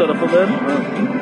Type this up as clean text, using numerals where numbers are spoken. that up a bit.